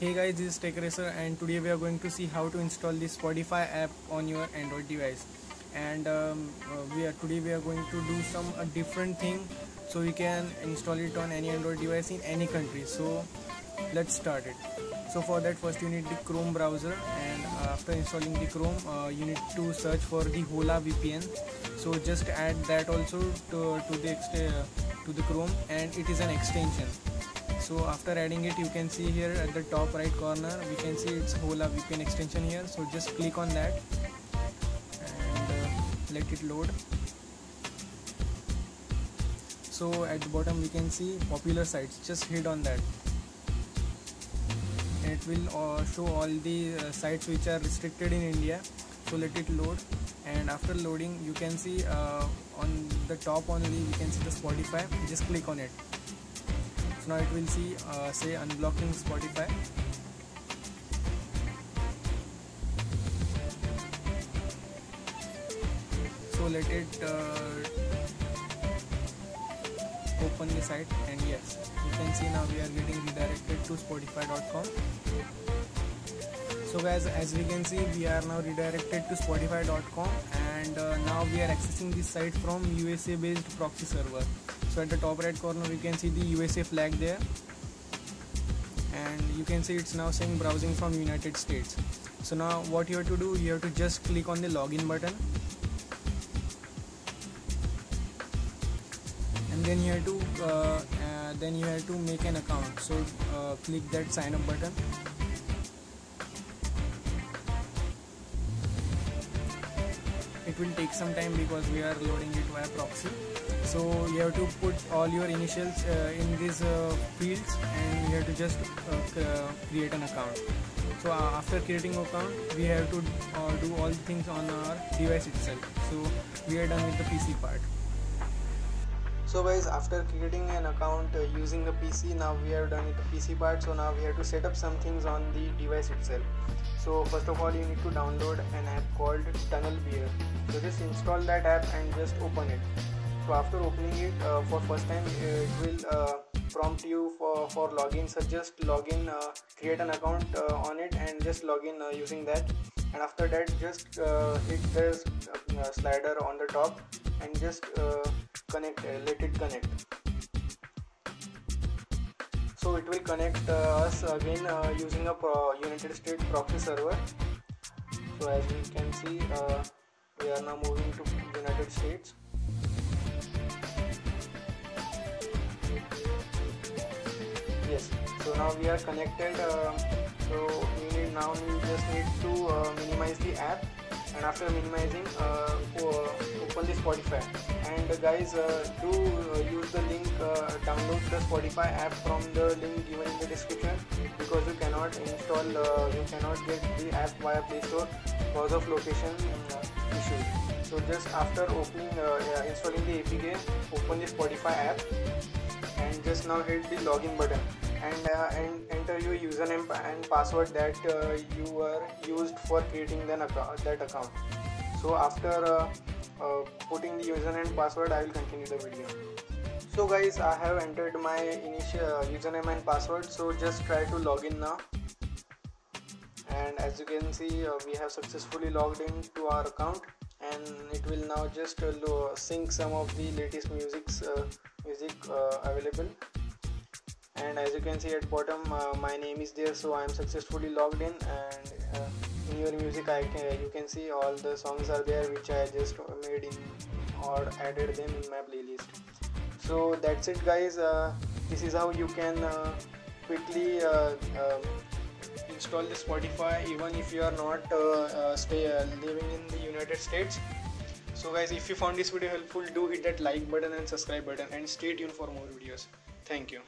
Hey guys, this is TechRacer and today we are going to see how to install the Spotify app on your Android device. And today we are going to do some different thing, so we can install it on any Android device in any country. So let's start it. So for that, first you need the Chrome browser, and after installing the Chrome, you need to search for the Hola VPN. So just add that also to the Chrome, and it is an extension. So after adding it, you can see here at the top right corner, we can see it's Hola VPN extension here. So just click on that and let it load. So at the bottom we can see popular sites, just hit on that. And it will show all the sites which are restricted in India. So let it load, and after loading you can see on the top only you can see the Spotify. Just click on it. Now it will see say unblocking Spotify. So let it open the site, and yes, you can see now we are getting redirected to spotify.com. So guys, as we can see, we are now redirected to spotify.com, and now we are accessing this site from USA based proxy server. So at the top right corner you can see the USA flag there, and you can see it's now saying browsing from United States. So now what you have to do, you have to just click on the login button, and then you have to make an account. So click that sign up button. It will take some time because we are loading it via proxy. So you have to put all your initials in these fields, and you have to just create an account. So after creating an account, we have to do all the things on our device itself. So we are done with the PC part. So guys, after creating an account using the PC, now we are done with the PC part. So now we have to set up some things on the device itself. So first of all, you need to download an app called TunnelBear. So just install that app and just open it. So after opening it for first time, it will prompt you for login. So just login, create an account on it, and just login using that. And after that, just hit this slider on the top and just connect. Let it connect. So it will connect us again using a United States proxy server. So as you can see, we are now moving to United States. Yes, so now we are connected. So we just need to minimize the app, and after minimizing, open the Spotify. And guys, do use the link, download the Spotify app from the link given in the description, because you cannot install, you cannot get the app via Play Store because of location issues. So just after opening, installing the APK, open the Spotify app, and just now hit the login button, and enter your username and password that you are used for creating that account. So after putting the username and password, I will continue the video. So guys, I have entered my initial username and password. So just try to log in now, and as you can see, we have successfully logged in to our account, and it will now just sync some of the latest music available. And as you can see at bottom, my name is there, so I am successfully logged in, and in your music you can see all the songs are there which I just made in or added them in my playlist. So that's it guys, this is how you can quickly install the Spotify even if you are not living in the United States. So guys, if you found this video helpful, do hit that like button and subscribe button, and stay tuned for more videos. Thank you.